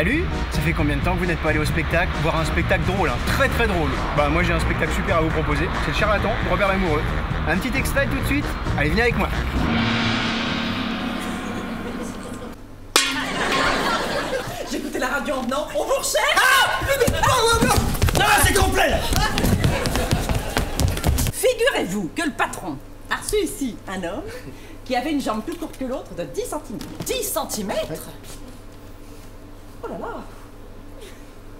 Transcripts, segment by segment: Salut, ça fait combien de temps que vous n'êtes pas allé au spectacle? Voir un spectacle drôle, hein, très très drôle. Bah moi j'ai un spectacle super à vous proposer, c'est Le Charlatan, Robert Lamoureux. Un petit extrait tout de suite, allez venez avec moi. J'écoutais la radio en venant, on vous recherche. Ah mais non, non, non. Non, c'est complet là. Figurez-vous que le patron a reçu ici un homme qui avait une jambe plus courte que l'autre de 10 cm. 10 cm? Oh là là!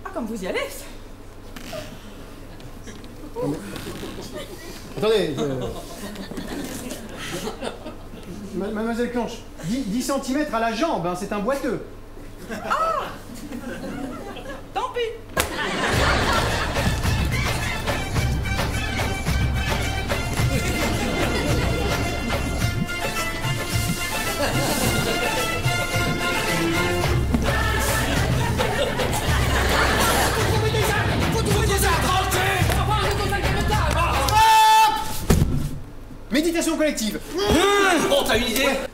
Ah, comme vous y allez! Attendez! Mademoiselle Clanche, 10 cm à la jambe, hein, c'est un boiteux! Ah! Tant pis! Méditation collective. Oh, t'as une idée? Ouais.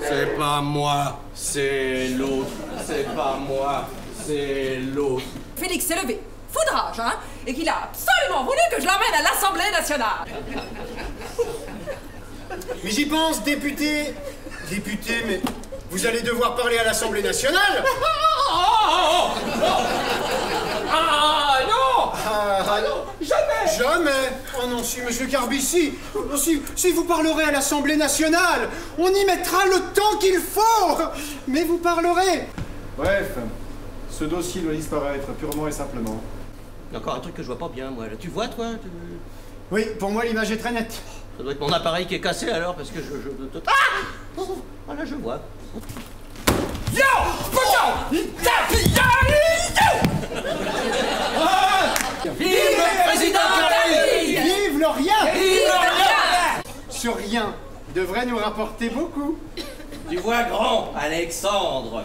C'est pas moi, c'est l'autre. C'est pas moi, c'est l'autre. Félix s'est levé, foudrage, hein, et qu'il a absolument voulu que je l'emmène à l'Assemblée nationale. Mais j'y pense, député. Député, mais vous allez devoir parler à l'Assemblée nationale. Oh, oh, oh. Ah non! Ah non! Jamais! Jamais! Oh non, si, monsieur Carbici, si vous parlerez à l'Assemblée nationale, on y mettra le temps qu'il faut! Mais vous parlerez! Bref, ce dossier doit disparaître, purement et simplement. Il y a encore un truc que je vois pas bien, moi. Tu vois, toi? Oui, pour moi, l'image est très nette. Ça doit être mon appareil qui est cassé, alors, parce que je... Ah! Ah là, je vois. Yo! Vive le président de la Ligue! Vive le rien! Vive le rien! Ce rien devrait nous rapporter beaucoup. Tu vois grand, Alexandre.